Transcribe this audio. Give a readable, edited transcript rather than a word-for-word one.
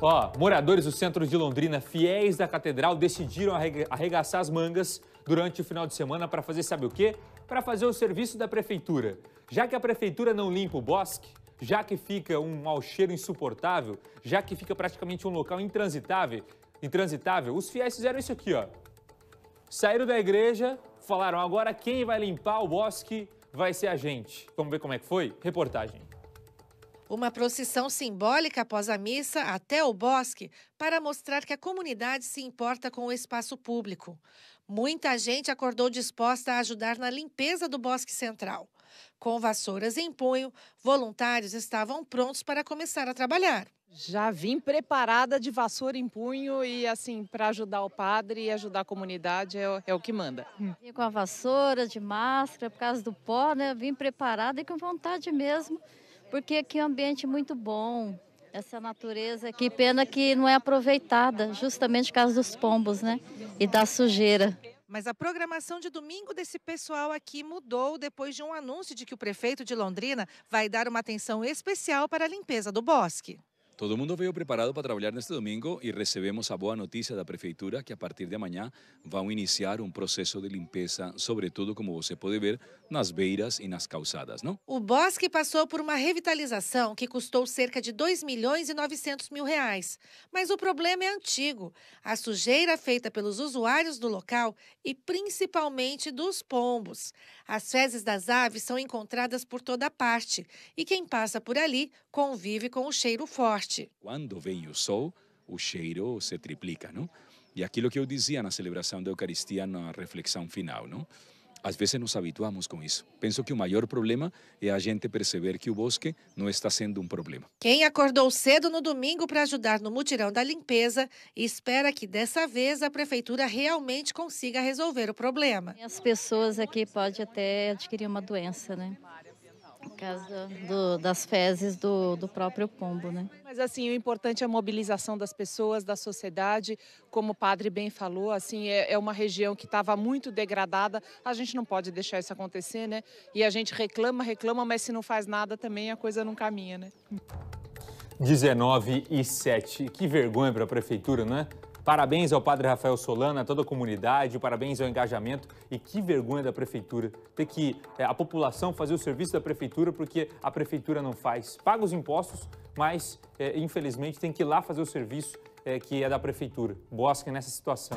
Ó, moradores do centro de Londrina, fiéis da catedral, decidiram arregaçar as mangas durante o final de semana para fazer sabe o quê? Para fazer o serviço da prefeitura. Já que a prefeitura não limpa o bosque, já que fica um mau cheiro insuportável, já que fica praticamente um local intransitável, os fiéis fizeram isso aqui, ó. Saíram da igreja, falaram, agora quem vai limpar o bosque vai ser a gente. Vamos ver como é que foi? Reportagem. Uma procissão simbólica após a missa até o bosque para mostrar que a comunidade se importa com o espaço público. Muita gente acordou disposta a ajudar na limpeza do Bosque Central. Com vassouras em punho, voluntários estavam prontos para começar a trabalhar. Já vim preparada de vassoura em punho e assim, para ajudar o padre e ajudar a comunidade é o que manda. Vim com a vassoura, de máscara, por causa do pó, né? Vim preparada e com vontade mesmo, porque aqui é um ambiente muito bom. Essa natureza aqui, pena que não é aproveitada, justamente por causa dos pombos, né? E da sujeira. Mas a programação de domingo desse pessoal aqui mudou depois de um anúncio de que o prefeito de Londrina vai dar uma atenção especial para a limpeza do bosque. Todo mundo veio preparado para trabalhar neste domingo e recebemos a boa notícia da Prefeitura que a partir de amanhã vão iniciar um processo de limpeza, sobretudo, como você pode ver, nas beiras e nas calçadas, não? O bosque passou por uma revitalização que custou cerca de R$ 2.900.000. Mas o problema é antigo. A sujeira feita pelos usuários do local e principalmente dos pombos. As fezes das aves são encontradas por toda parte e quem passa por ali convive com o cheiro forte. Quando vem o sol, o cheiro se triplica, não? E aquilo que eu dizia na celebração da Eucaristia, na reflexão final, não? Às vezes nos habituamos com isso. Penso que o maior problema é a gente perceber que o bosque não está sendo um problema. Quem acordou cedo no domingo para ajudar no mutirão da limpeza, espera que dessa vez a prefeitura realmente consiga resolver o problema. As pessoas aqui podem até adquirir uma doença, né? Por causa das fezes do próprio pombo, né? Mas assim, o importante é a mobilização das pessoas, da sociedade, como o padre bem falou, assim, é uma região que estava muito degradada, a gente não pode deixar isso acontecer, né? E a gente reclama, mas se não faz nada também a coisa não caminha, né? 19:07, que vergonha para a prefeitura, né? Parabéns ao padre Rafael Solano, a toda a comunidade, parabéns ao engajamento e que vergonha da prefeitura ter que a população fazer o serviço da prefeitura porque a prefeitura não faz. Paga os impostos, mas infelizmente tem que ir lá fazer o serviço que é da prefeitura. Bosque nessa situação.